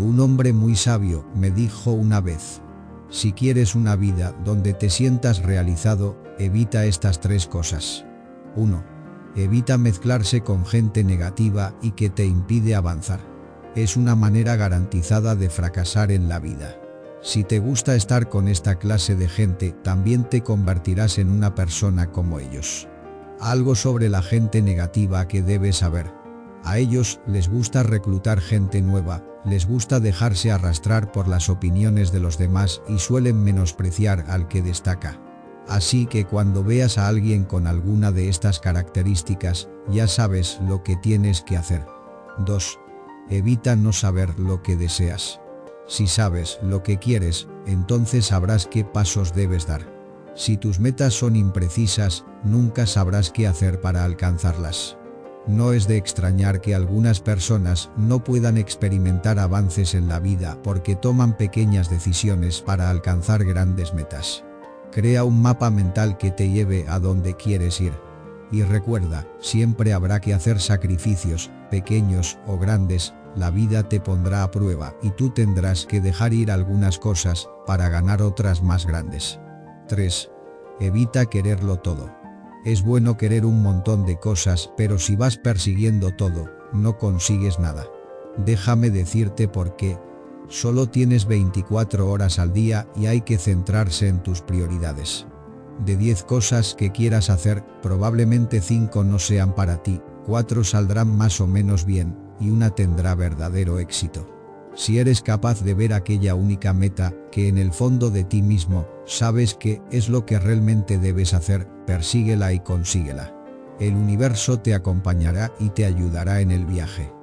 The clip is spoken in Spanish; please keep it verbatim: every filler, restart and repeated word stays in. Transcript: Un hombre muy sabio me dijo una vez: si quieres una vida donde te sientas realizado, evita estas tres cosas. uno. Evita mezclarse con gente negativa y que te impide avanzar. Es una manera garantizada de fracasar en la vida. Si te gusta estar con esta clase de gente, también te convertirás en una persona como ellos. Algo sobre la gente negativa que debes saber. A ellos les gusta reclutar gente nueva, les gusta dejarse arrastrar por las opiniones de los demás y suelen menospreciar al que destaca. Así que cuando veas a alguien con alguna de estas características, ya sabes lo que tienes que hacer. dos. Evita no saber lo que deseas. Si sabes lo que quieres, entonces sabrás qué pasos debes dar. Si tus metas son imprecisas, nunca sabrás qué hacer para alcanzarlas. No es de extrañar que algunas personas no puedan experimentar avances en la vida porque toman pequeñas decisiones para alcanzar grandes metas. Crea un mapa mental que te lleve a donde quieres ir. Y recuerda, siempre habrá que hacer sacrificios, pequeños o grandes. La vida te pondrá a prueba y tú tendrás que dejar ir algunas cosas para ganar otras más grandes. tres. Evita quererlo todo. Es bueno querer un montón de cosas, pero si vas persiguiendo todo, no consigues nada. Déjame decirte por qué. Solo tienes veinticuatro horas al día y hay que centrarse en tus prioridades. De diez cosas que quieras hacer, probablemente cinco no sean para ti, cuatro saldrán más o menos bien, y una tendrá verdadero éxito. Si eres capaz de ver aquella única meta, que en el fondo de ti mismo, sabes que es lo que realmente debes hacer, persíguela y consíguela. El universo te acompañará y te ayudará en el viaje.